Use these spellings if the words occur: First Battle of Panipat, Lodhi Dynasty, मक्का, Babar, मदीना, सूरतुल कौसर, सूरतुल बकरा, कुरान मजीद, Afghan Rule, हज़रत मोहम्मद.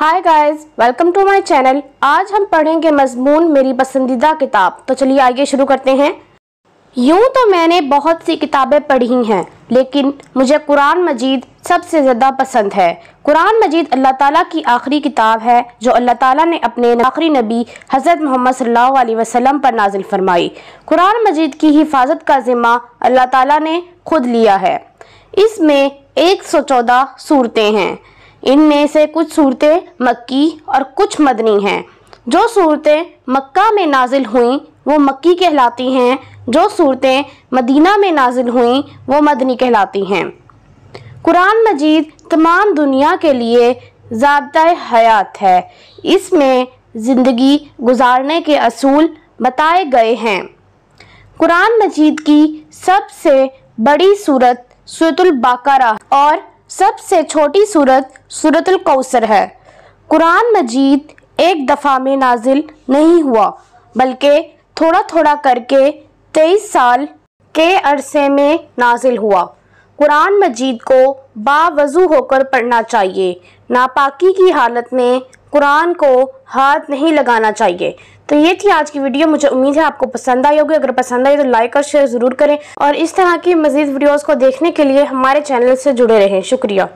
Hi guys, welcome to my channel. आज हम पढ़ेंगे मजमून मेरी पसंदीदा किताब। तो चलिए आइए शुरू करते हैं। यूँ तो मैंने बहुत सी किताबें पढ़ी हैं, लेकिन मुझे कुरान मजीद सबसे ज़्यादा पसंद है। कुरान मजीद अल्लाह ताला की आखिरी किताब है जो अल्लाह ताला ने अपने आखिरी नबी हज़रत मोहम्मद सल्लल्लाहु अलैहि वसल्लम पर नाजिल फरमाई। कुरान मजीद की हिफाजत का ज़िम्मा अल्लाह ताला ने खुद लिया है। इसमें 114 सूरतें हैं। इनमें से कुछ सूरतें मक्की और कुछ मदनी हैं। जो सूरतें मक्का में नाजिल हुईं वो मक्की कहलाती हैं, जो सूरतें मदीना में नाजिल हुईं वो मदनी कहलाती हैं। कुरान मजीद तमाम दुनिया के लिए ज़ाब्ता-ए हयात है। इसमें ज़िंदगी गुजारने के असूल बताए गए हैं। कुरान मजीद की सबसे बड़ी सूरत सूरतुल बकरा और सबसे छोटी सूरत सूरतुल कौसर है। कुरान मजीद एक दफ़ा में नाजिल नहीं हुआ, बल्कि थोड़ा थोड़ा करके 23 साल के अरसे में नाजिल हुआ। कुरान मजीद को बावजू होकर पढ़ना चाहिए। नापाकी की हालत में कुरान को हाथ नहीं लगाना चाहिए। तो ये थी आज की वीडियो। मुझे उम्मीद है आपको पसंद आई होगी। अगर पसंद आई तो लाइक और शेयर ज़रूर करें, और इस तरह की मज़ीद वीडियोस को देखने के लिए हमारे चैनल से जुड़े रहें। शुक्रिया।